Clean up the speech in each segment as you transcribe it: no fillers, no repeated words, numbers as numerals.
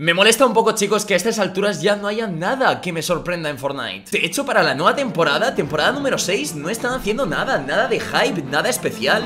Me molesta un poco, chicos, que a estas alturas ya no haya nada que me sorprenda en Fortnite. De hecho, para la nueva temporada, temporada número 6, no están haciendo nada, nada de hype, nada especial.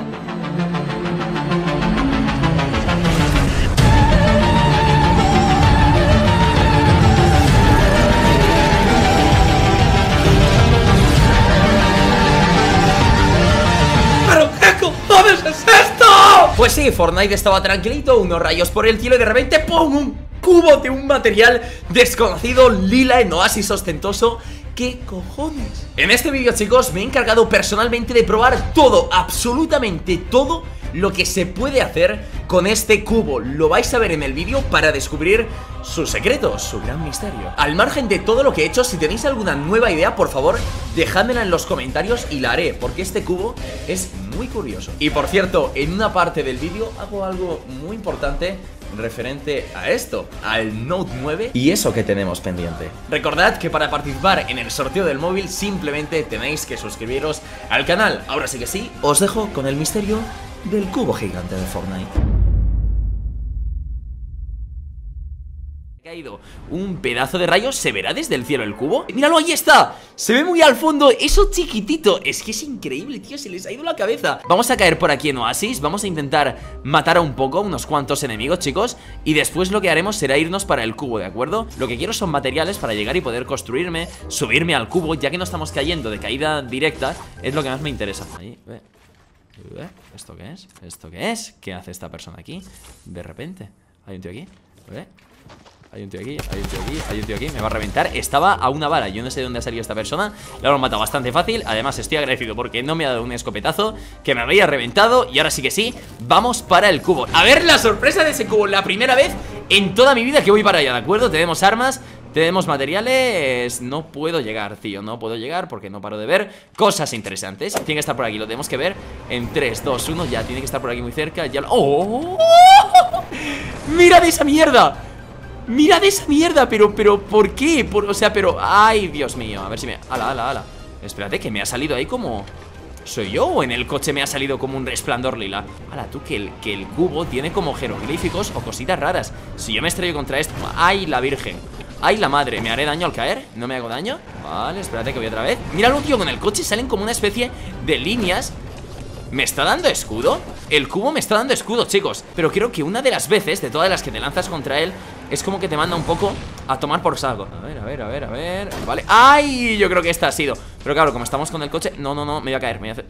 Pues sí, Fortnite estaba tranquilito, unos rayos por el cielo y de repente ¡pum! Un cubo de un material desconocido, lila, en oasis ostentoso. ¿Qué cojones? En este vídeo, chicos, me he encargado personalmente de probar todo, absolutamente todo lo que se puede hacer con este cubo. Lo vais a ver en el vídeo para descubrir sus secretos, su gran misterio. Al margen de todo lo que he hecho, si tenéis alguna nueva idea, por favor, dejádmela en los comentarios y la haré, porque este cubo es muy curioso. Y por cierto, en una parte del vídeo hago algo muy importante referente a esto, al Note 9 y eso que tenemos pendiente. Recordad que para participar en el sorteo del móvil simplemente tenéis que suscribiros al canal. Ahora sí que sí, os dejo con el misterio del cubo gigante de Fortnite. Caído un pedazo de rayo, se verá desde el cielo el cubo. ¡Míralo, ahí está! Se ve muy al fondo, eso chiquitito. Es que es increíble, tío, se les ha ido la cabeza. Vamos a caer por aquí en oasis, vamos a intentar matar a un poco, unos cuantos enemigos, chicos. Y después lo que haremos será irnos para el cubo, ¿de acuerdo? Lo que quiero son materiales para llegar y poder construirme, subirme al cubo. Ya que no estamos cayendo de caída directa, es lo que más me interesa. Ahí, ve. ¿Esto qué es? ¿Esto qué es? ¿Qué hace esta persona aquí? De repente, hay un tío aquí, ve. Hay un tío aquí, hay un tío aquí, hay un tío aquí. Me va a reventar, estaba a una bala, yo no sé de dónde ha salido esta persona. La hemos matado bastante fácil. Además estoy agradecido porque no me ha dado un escopetazo que me había reventado. Y ahora sí que sí, vamos para el cubo. A ver la sorpresa de ese cubo, la primera vez en toda mi vida que voy para allá, ¿de acuerdo? Tenemos armas, tenemos materiales. No puedo llegar, tío, no puedo llegar porque no paro de ver cosas interesantes. Tiene que estar por aquí, lo tenemos que ver en 3, 2, 1, ya tiene que estar por aquí muy cerca ya. ¡Oh! ¡Mirad esa mierda! Mirad esa mierda, pero, ¿por qué? O sea, pero, ay, Dios mío. A ver si me... Ala, ala, ala. Espérate, que me ha salido ahí como... ¿Soy yo o en el coche me ha salido como un resplandor lila? Ala, tú, que el cubo tiene como jeroglíficos o cositas raras. Si yo me estrello contra esto... Ay, la virgen. Ay, la madre. ¿Me haré daño al caer? ¿No me hago daño? Vale, espérate que voy otra vez. Míralo, tío, con el coche salen como una especie de líneas. ¿Me está dando escudo? El cubo me está dando escudo, chicos. Pero creo que una de las veces, de todas las que te lanzas contra él, es como que te manda un poco a tomar por saco. A ver, a ver, a ver, a ver. Vale. ¡Ay! Yo creo que esta ha sido. Pero claro, como estamos con el coche... No, no, no, me voy a caer, me voy a hacer...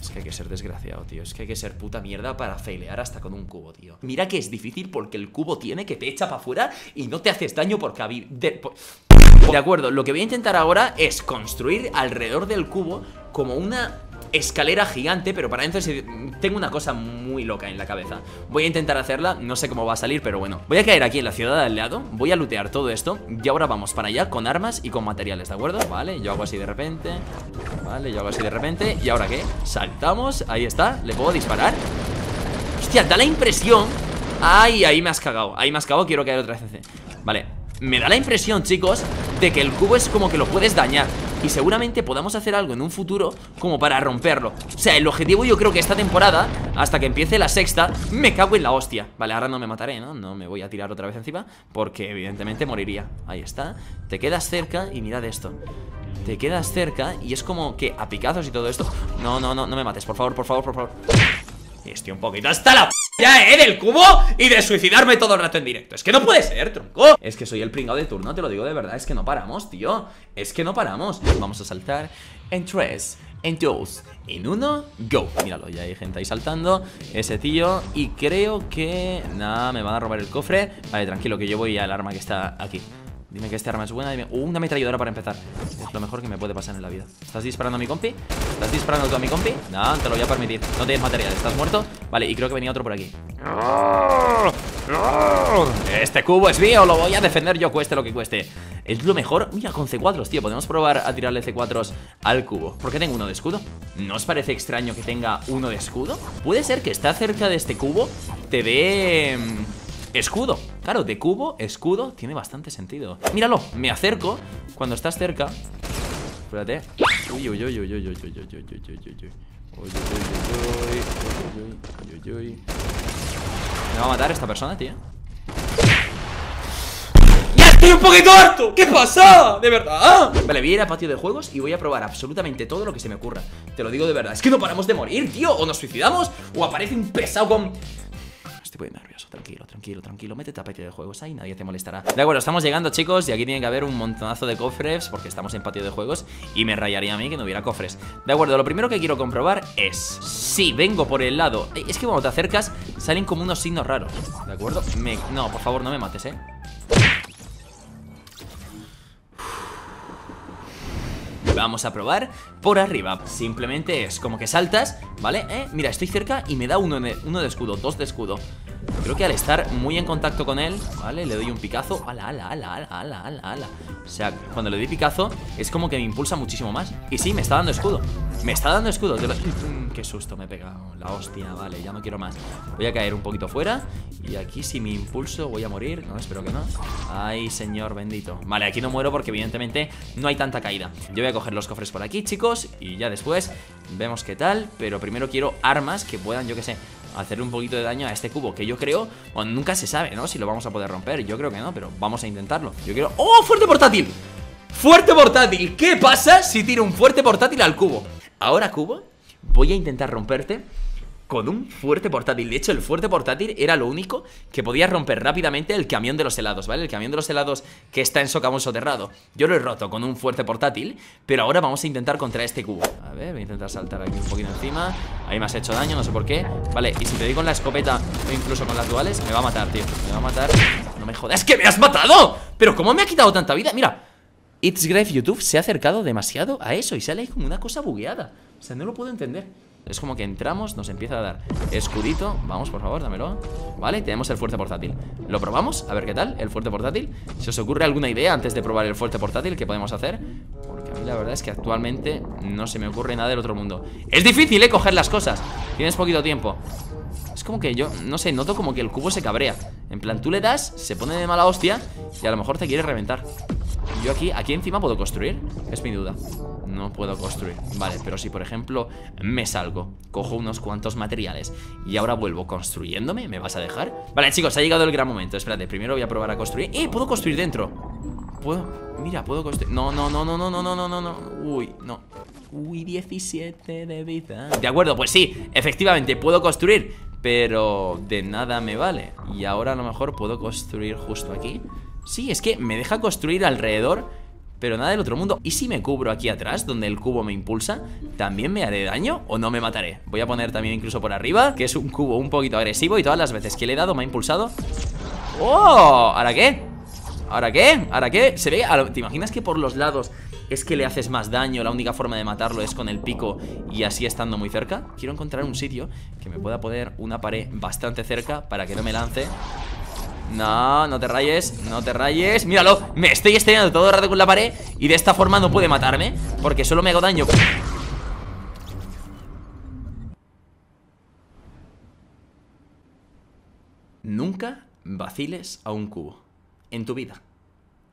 Es que hay que ser desgraciado, tío. Es que hay que ser puta mierda para failear hasta con un cubo, tío. Mira que es difícil porque el cubo tiene que te echa para afuera y no te haces daño por cabir... De acuerdo, lo que voy a intentar ahora es construir alrededor del cubo como una... escalera gigante, pero para entonces tengo una cosa muy loca en la cabeza. Voy a intentar hacerla, no sé cómo va a salir, pero bueno. Voy a caer aquí en la ciudad de al lado, voy a lootear todo esto y ahora vamos para allá con armas y con materiales, ¿de acuerdo? Vale, yo hago así de repente. Vale, yo hago así de repente. ¿Y ahora qué? Saltamos, ahí está. ¿Le puedo disparar? Hostia, da la impresión. Ay, ahí me has cagado, ahí me has cagado, quiero caer otra vez. Vale, me da la impresión, chicos, de que el cubo es como que lo puedes dañar. Y seguramente podamos hacer algo en un futuro como para romperlo. O sea, el objetivo yo creo que esta temporada, hasta que empiece la sexta, me cago en la hostia. Vale, ahora no me mataré, ¿no? No me voy a tirar otra vez encima porque evidentemente moriría. Ahí está. Te quedas cerca y mirad esto. Te quedas cerca y es como que a picazos y todo esto. No, no, no, no me mates, por favor, por favor, por favor. Estoy un poquito hasta la p... ya, del cubo y de suicidarme todo el rato en directo. Es que no puede ser, tronco. Es que soy el pringao de turno, te lo digo de verdad. Es que no paramos, tío. Es que no paramos. Vamos a saltar en 3, en 2, en 1, go. Míralo, ya hay gente ahí saltando. Ese tío. Y creo que... nada, me van a robar el cofre. Vale, tranquilo, que yo voy al arma que está aquí. Dime que este arma es buena. Dime... una ametralladora para empezar. Es lo mejor que me puede pasar en la vida. ¿Estás disparando a mi compi? ¿Estás disparando tú a mi compi? No, te lo voy a permitir. No tienes material. ¿Estás muerto? Vale, y creo que venía otro por aquí. Este cubo es mío. Lo voy a defender yo, cueste lo que cueste. Es lo mejor. Mira, con C4s, tío. Podemos probar a tirarle C4s al cubo. ¿Por qué tengo uno de escudo? ¿No os parece extraño que tenga uno de escudo? Puede ser que está cerca de este cubo. Te dé... escudo. Claro, de cubo, escudo, tiene bastante sentido. Míralo, me acerco. Cuando estás cerca... espérate. Uy, uy, uy, uy, uy, uy, uy, uy, uy, uy, uy, uy, uy, uy, uy. Me va a matar esta persona, tío. ¡Estoy un poquito harto! ¡Qué pasada! ¡De verdad! Vale, voy a ir a patio de juegos y voy a probar absolutamente todo lo que se me ocurra. Te lo digo de verdad. Es que no paramos de morir, tío. O nos suicidamos o aparece un pesado con... Estoy muy nervioso. Tranquilo, tranquilo, tranquilo. Métete a patio de juegos ahí, nadie te molestará. De acuerdo, estamos llegando, chicos. Y aquí tiene que haber un montonazo de cofres porque estamos en patio de juegos. Y me rayaría a mí que no hubiera cofres. De acuerdo, lo primero que quiero comprobar es si vengo por el lado. Es que cuando te acercas salen como unos signos raros. De acuerdo, no, por favor, no me mates, Vamos a probar por arriba. Simplemente es como que saltas, ¿vale? Mira, estoy cerca y me da uno de escudo, dos de escudo. Creo que al estar muy en contacto con él, ¿vale? Le doy un picazo. ¡Hala, hala, hala, hala, hala, hala! O sea, cuando le doy picazo es como que me impulsa muchísimo más. Y sí, me está dando escudo. Me está dando escudo. ¡Qué susto! Me he pegado la hostia, vale, ya no quiero más. Voy a caer un poquito fuera. Y aquí si me impulso voy a morir. No, espero que no. ¡Ay, señor bendito! Vale, aquí no muero porque evidentemente no hay tanta caída. Yo voy a coger los cofres por aquí, chicos. Y ya después vemos qué tal. Pero primero quiero armas que puedan, yo qué sé, hacerle un poquito de daño a este cubo, que yo creo, bueno, nunca se sabe, ¿no? Si lo vamos a poder romper. Yo creo que no, pero vamos a intentarlo. Yo quiero... ¡Oh, fuerte portátil! ¡Fuerte portátil! ¿Qué pasa si tiro un fuerte portátil al cubo? Ahora, cubo, voy a intentar romperte con un fuerte portátil. De hecho, el fuerte portátil era lo único que podía romper rápidamente el camión de los helados, ¿vale? El camión de los helados que está en socavón soterrado. Yo lo he roto con un fuerte portátil, pero ahora vamos a intentar contra este cubo. A ver, voy a intentar saltar aquí un poquito encima. Ahí me has hecho daño, no sé por qué. Vale, y si te doy con la escopeta o incluso con las duales, me va a matar, tío. Me va a matar. No me jodas, ¡es que me has matado! ¿Pero cómo me ha quitado tanta vida? Mira, TheGrefg YouTube se ha acercado demasiado a eso y sale ahí como una cosa bugueada. O sea, no lo puedo entender. Es como que entramos, nos empieza a dar escudito. Vamos, por favor, dámelo. Vale, tenemos el fuerte portátil. ¿Lo probamos? A ver qué tal, el fuerte portátil. ¿Se os ocurre alguna idea antes de probar el fuerte portátil que podemos hacer? Porque a mí la verdad es que actualmente no se me ocurre nada del otro mundo. Es difícil, coger las cosas. Tienes poquito tiempo. Es como que yo, no sé, noto como que el cubo se cabrea. En plan, tú le das, se pone de mala hostia y a lo mejor te quiere reventar. Yo aquí encima puedo construir. Es mi duda. No puedo construir. Vale, pero si por ejemplo me salgo, cojo unos cuantos materiales y ahora vuelvo construyéndome, ¿me vas a dejar? Vale, chicos, ha llegado el gran momento. Espérate, primero voy a probar a construir. ¿Puedo construir dentro? ¿Puedo? Mira, puedo construir. No, no, no, no, no, no, no, no, no. Uy, no. Uy, 17 de vida. De acuerdo, pues sí, efectivamente puedo construir, pero de nada me vale. Y ahora a lo mejor puedo construir justo aquí. Sí, es que me deja construir alrededor, pero nada del otro mundo. ¿Y si me cubro aquí atrás, donde el cubo me impulsa? ¿También me haré daño o no me mataré? Voy a poner también incluso por arriba, que es un cubo un poquito agresivo y todas las veces que le he dado me ha impulsado. ¡Oh! ¿Ahora qué? ¿Ahora qué? ¿Ahora qué? Se ve... ¿Te imaginas que por los lados es que le haces más daño? La única forma de matarlo es con el pico y así estando muy cerca. Quiero encontrar un sitio que me pueda poner una pared bastante cerca para que no me lance... No, no te rayes, no te rayes. Míralo, me estoy estrellando todo el rato con la pared y de esta forma no puede matarme porque solo me hago daño. Nunca vaciles a un cubo. En tu vida.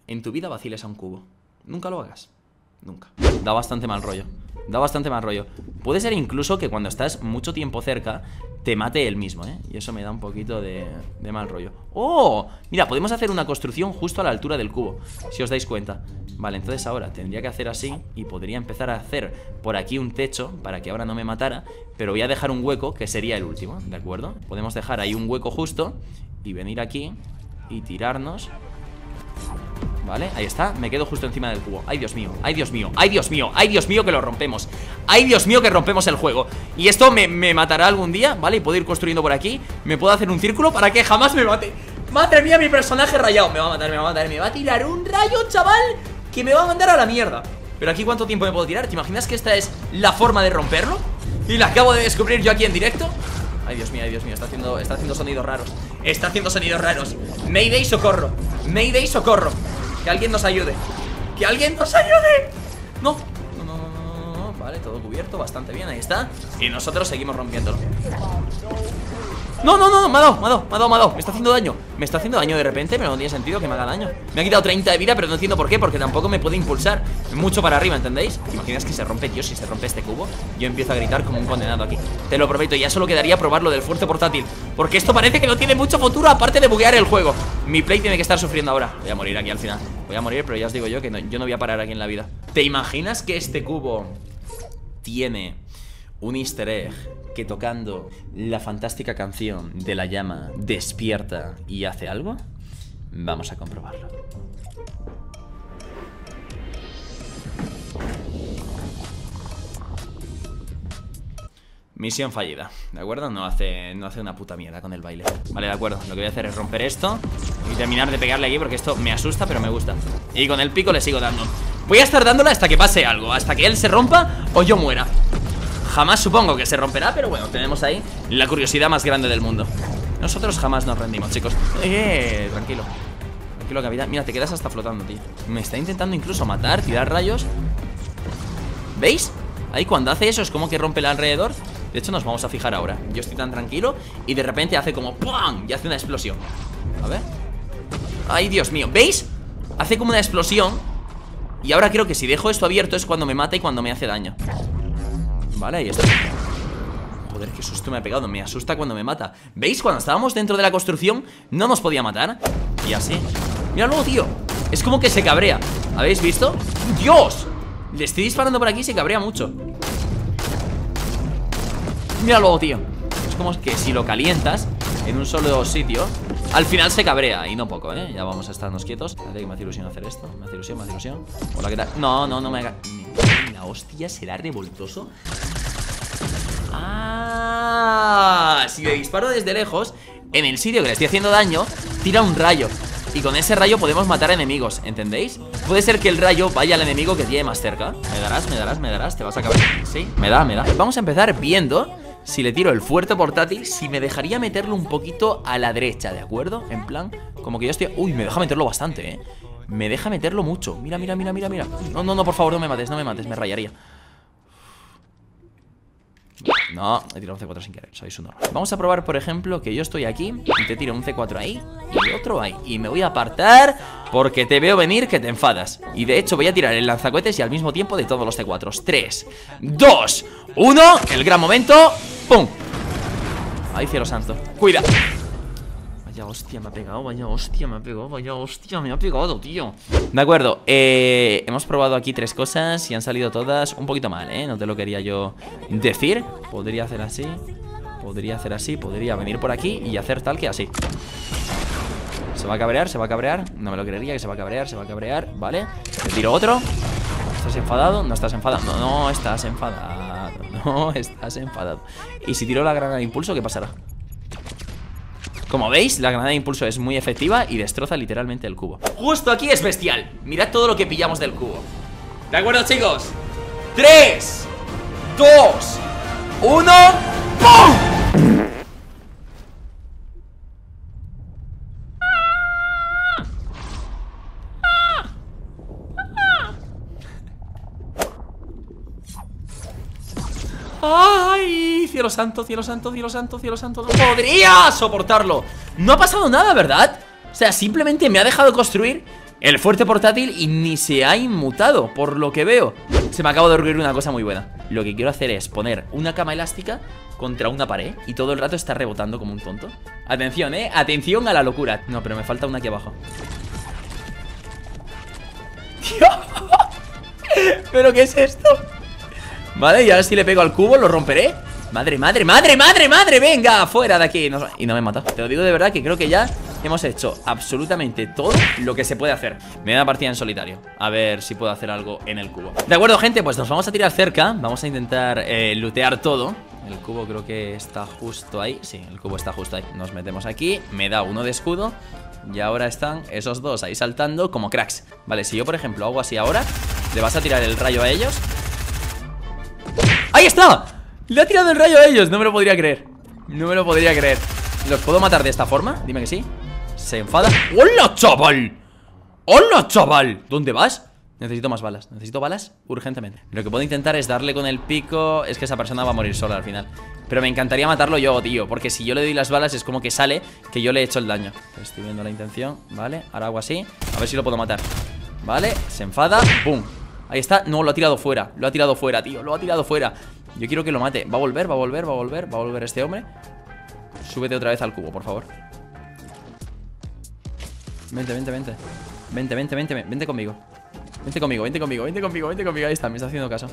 En tu vida vaciles a un cubo. Nunca lo hagas. Nunca. Da bastante mal rollo. Da bastante mal rollo. Puede ser incluso que cuando estás mucho tiempo cerca te mate él mismo, Y eso me da un poquito de mal rollo. ¡Oh! Mira, podemos hacer una construcción justo a la altura del cubo, si os dais cuenta. Vale, entonces ahora tendría que hacer así y podría empezar a hacer por aquí un techo para que ahora no me matara, pero voy a dejar un hueco que sería el último, ¿de acuerdo? Podemos dejar ahí un hueco justo y venir aquí y tirarnos. Vale, ahí está, me quedo justo encima del cubo. Ay, Dios mío, ay, Dios mío, ay, Dios mío, ay, Dios mío que lo rompemos. Ay, Dios mío que rompemos el juego. Y esto me matará algún día, ¿vale? Y puedo ir construyendo por aquí. Me puedo hacer un círculo para que jamás me mate. Madre mía, mi personaje rayado. Me va a matar, me va a matar, me va a tirar un rayo, chaval, que me va a mandar a la mierda. Pero aquí, ¿cuánto tiempo me puedo tirar? ¿Te imaginas que esta es la forma de romperlo? Y la acabo de descubrir yo aquí en directo. Ay, Dios mío, está haciendo sonidos raros. Está haciendo sonidos raros. Mayday, socorro. Mayday, socorro. Que alguien nos ayude. ¡Que alguien nos ayude! No, no, no, no, no, no. Vale, todo cubierto, bastante bien, ahí está. Y nosotros seguimos rompiéndolo. No, no, no, no, me ha dado. Me está haciendo daño. Me está haciendo daño de repente, pero no tiene sentido que me haga daño. Me ha quitado 30 de vida, pero no entiendo por qué, porque tampoco me puede impulsar mucho para arriba, ¿entendéis? ¿Te imaginas que se rompe, tío? Si se rompe este cubo, yo empiezo a gritar como un condenado aquí. Te lo prometo, ya solo quedaría probar lo del fuerte portátil, porque esto parece que no tiene mucho futuro, aparte de buguear el juego. Mi play tiene que estar sufriendo ahora. Voy a morir aquí al final. Voy a morir, pero ya os digo yo que no, yo no voy a parar aquí en la vida. ¿Te imaginas que este cubo tiene un easter egg que tocando la fantástica canción de La Llama despierta y hace algo? Vamos a comprobarlo. Misión fallida, ¿de acuerdo? No hace una puta mierda con el baile. Vale, de acuerdo, lo que voy a hacer es romper esto y terminar de pegarle aquí, porque esto me asusta, pero me gusta. Y con el pico le sigo dando. Voy a estar dándola hasta que pase algo, hasta que él se rompa o yo muera. Jamás supongo que se romperá, pero bueno, tenemos ahí la curiosidad más grande del mundo. Nosotros jamás nos rendimos, chicos. Tranquilo. Tranquilo, capitán. Mira, te quedas hasta flotando, tío. Me está intentando incluso matar, tirar rayos. ¿Veis? Ahí cuando hace eso es como que rompe el alrededor. De hecho, nos vamos a fijar ahora. Yo estoy tan tranquilo y de repente hace como ¡pam! Y hace una explosión. A ver. ¡Ay, Dios mío! ¿Veis? Hace como una explosión. Y ahora creo que si dejo esto abierto es cuando me mata y cuando me hace daño. Vale, ahí está. Joder, qué susto me ha pegado. Me asusta cuando me mata. ¿Veis? Cuando estábamos dentro de la construcción no nos podía matar. Y así. Míralo, tío. Es como que se cabrea. ¿Habéis visto? ¡Dios! Le estoy disparando por aquí y se cabrea mucho. Míralo, tío. Es como que si lo calientas en un solo sitio, al final se cabrea. Y no poco, ¿eh? Ya vamos a estarnos quietos. A ver, que me hace ilusión hacer esto. Me hace ilusión. Hola, ¿qué tal? No, no, no me haga... Hostia, ¿será revoltoso? Ah, si le disparo desde lejos en el sitio que le estoy haciendo daño, tira un rayo, y con ese rayo podemos matar enemigos, ¿entendéis? Puede ser que el rayo vaya al enemigo que tiene más cerca. Me darás, te vas a acabar. Sí, me da. Vamos a empezar viendo si le tiro el fuerte portátil, si me dejaría meterlo un poquito a la derecha, ¿de acuerdo? En plan, como que yo estoy... Uy, me deja meterlo bastante, ¿eh? Me deja meterlo mucho. Mira. No, por favor, no me mates, me rayaría. No, he tirado un C4 sin querer, sois un horror. Vamos a probar, por ejemplo, que yo estoy aquí y te tiro un C4 ahí y otro ahí. Y me voy a apartar porque te veo venir que te enfadas. Y de hecho voy a tirar el lanzacohetes y al mismo tiempo de todos los C4. 3, 2, 1, el gran momento. ¡Pum! Ay, cielo santo. Cuida. Vaya hostia me ha pegado, tío. De acuerdo, hemos probado aquí 3 cosas y han salido todas un poquito mal, ¿eh? No te lo quería yo decir. Podría hacer así, podría venir por aquí y hacer tal que así. Se va a cabrear, no me lo creería que se va a cabrear, ¿vale? Te tiro otro. ¿Estás enfadado? No estás enfadado. Y si tiro la granada de impulso, ¿qué pasará? Como veis, la granada de impulso es muy efectiva y destroza literalmente el cubo. Justo aquí es bestial. Mirad todo lo que pillamos del cubo. ¿De acuerdo, chicos? 3, 2, 1, ¡pum! ¡Ay! Cielo santo. No podría soportarlo. No ha pasado nada, ¿verdad? O sea, simplemente me ha dejado construir el fuerte portátil y ni se ha inmutado, por lo que veo. Se me acaba de ocurrir una cosa muy buena. Lo que quiero hacer es poner una cama elástica contra una pared y todo el rato está rebotando como un tonto. Atención, ¿eh? Atención a la locura. No, pero me falta una aquí abajo. ¡Dios! ¿Pero qué es esto? Vale, y ahora si le pego al cubo lo romperé. Madre, venga, fuera de aquí. Y no me mata. Te lo digo de verdad que creo que ya hemos hecho absolutamente todo lo que se puede hacer. Me da una partida en solitario. A ver si puedo hacer algo en el cubo. De acuerdo, gente, pues nos vamos a tirar cerca. Vamos a intentar lootear todo. El cubo creo que está justo ahí. Sí, el cubo está justo ahí. Nos metemos aquí. Me da uno de escudo. Y ahora están esos dos ahí saltando como cracks. Vale, si yo por ejemplo hago así ahora, le vas a tirar el rayo a ellos. ¡Ahí está! Le ha tirado el rayo a ellos. No me lo podría creer. ¿Los puedo matar de esta forma? Dime que sí. Se enfada. ¡Hola, chaval! ¿Dónde vas? Necesito más balas. Necesito balas urgentemente. Lo que puedo intentar es darle con el pico. Es que esa persona va a morir sola al final. Pero me encantaría matarlo yo, tío. Porque si yo le doy las balas es como que sale que yo le he hecho el daño. Estoy viendo la intención. Vale, ahora hago así. A ver si lo puedo matar. Vale, se enfada. ¡Pum! Ahí está. No, lo ha tirado fuera. Lo ha tirado fuera, tío. Lo ha tirado fuera. Yo quiero que lo mate. Va a volver, va a volver, va a volver. Va a volver este hombre. Súbete otra vez al cubo, por favor. Vente, vente, vente. Vente, vente, vente. Vente conmigo. Vente conmigo, vente conmigo, vente conmigo, vente conmigo. Ahí está, me está haciendo caso.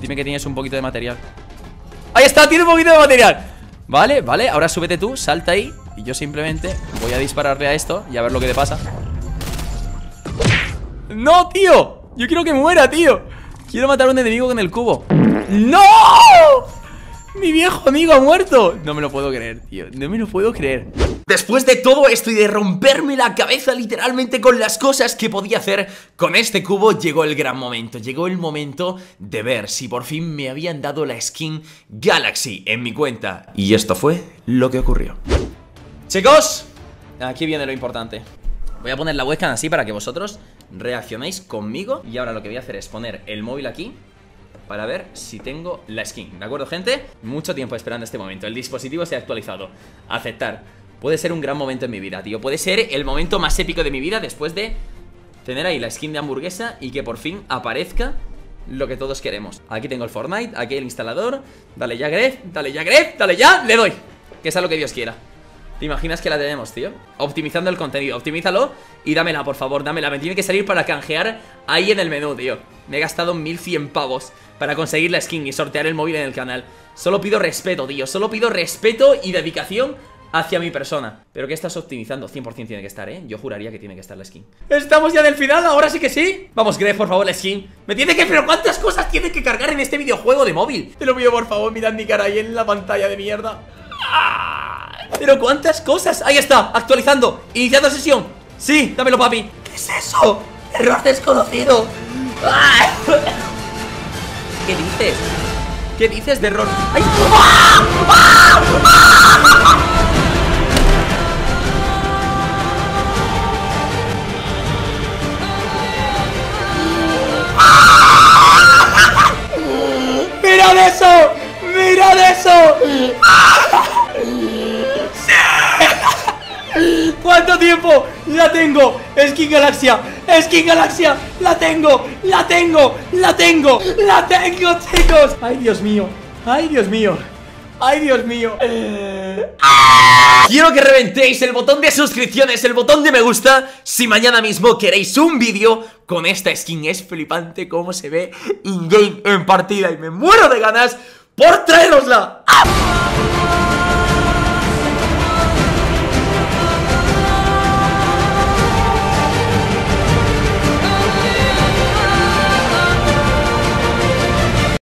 Dime que tienes un poquito de material. ¡Ahí está! ¡Tiene un poquito de material! Vale, vale, ahora súbete tú, salta ahí. Y yo simplemente voy a dispararle a esto y a ver lo que te pasa. ¡No, tío! Yo quiero que muera, tío. Quiero matar a un enemigo con el cubo. ¡No! Mi viejo amigo ha muerto. No me lo puedo creer, tío. No me lo puedo creer. Después de todo esto y de romperme la cabeza literalmente con las cosas que podía hacer con este cubo, llegó el gran momento. Llegó el momento de ver si por fin me habían dado la skin Galaxy en mi cuenta. Y esto fue lo que ocurrió. Chicos, aquí viene lo importante. Voy a poner la webcam así para que vosotros reaccionéis conmigo. Y ahora lo que voy a hacer es poner el móvil aquí para ver si tengo la skin, ¿de acuerdo, gente? Mucho tiempo esperando este momento. El dispositivo se ha actualizado. Aceptar. Puede ser un gran momento en mi vida, tío. Puede ser el momento más épico de mi vida después de tener ahí la skin de hamburguesa y que por fin aparezca lo que todos queremos. Aquí tengo el Fortnite, aquí el instalador. Dale ya, Gref, dale ya, Gref, dale ya. Le doy, que sea lo que Dios quiera. ¿Te imaginas que la tenemos, tío? Optimizando el contenido, optimízalo y dámela, por favor, dámela. Me tiene que salir para canjear ahí en el menú, tío. Me he gastado 1100 pavos para conseguir la skin y sortear el móvil en el canal. Solo pido respeto, tío. Solo pido respeto y dedicación hacia mi persona. Pero que estás optimizando. 100% tiene que estar, ¿eh? Yo juraría que tiene que estar la skin. Estamos ya en el final, ahora sí que sí. Vamos, Gref, por favor, la skin. Me tiene que... Pero ¿cuántas cosas tiene que cargar en este videojuego de móvil? Te lo pido, por favor, mirad mi cara ahí en la pantalla de mierda. Pero ¿cuántas cosas? Ahí está, actualizando, iniciando sesión. Sí, dámelo, papi. ¿Qué es eso? Error desconocido. ¿Qué dices? ¿Qué dices de error? ¡Ay! ¡Mirad eso! ¡Mirad eso! ¡Sí! ¿Cuánto tiempo? ¡La tengo! ¡Skin Galaxia! ¡Skin Galaxia! ¡La tengo! ¡La tengo! ¡La tengo! ¡La tengo, chicos! ¡Ay, Dios mío! ¡Ay, Dios mío! ¡Ay, Dios mío! Quiero que reventéis el botón de suscripciones, el botón de me gusta, si mañana mismo queréis un vídeo con esta skin. Es flipante cómo se ve in-game en partida y me muero de ganas por traerosla.